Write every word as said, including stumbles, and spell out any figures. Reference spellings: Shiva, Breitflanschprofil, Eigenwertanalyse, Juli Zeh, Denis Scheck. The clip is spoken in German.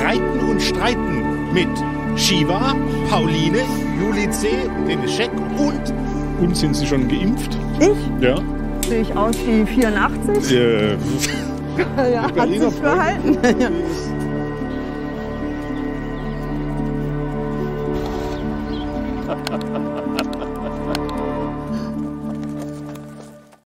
Reiten und Streiten mit Shiva, Pauline, Juli Zeh, Denis Scheck und... Und sind Sie schon geimpft? Ich? Ja. Sehe ich aus wie vierundachtzig? Äh. Ja, hat sich verhalten.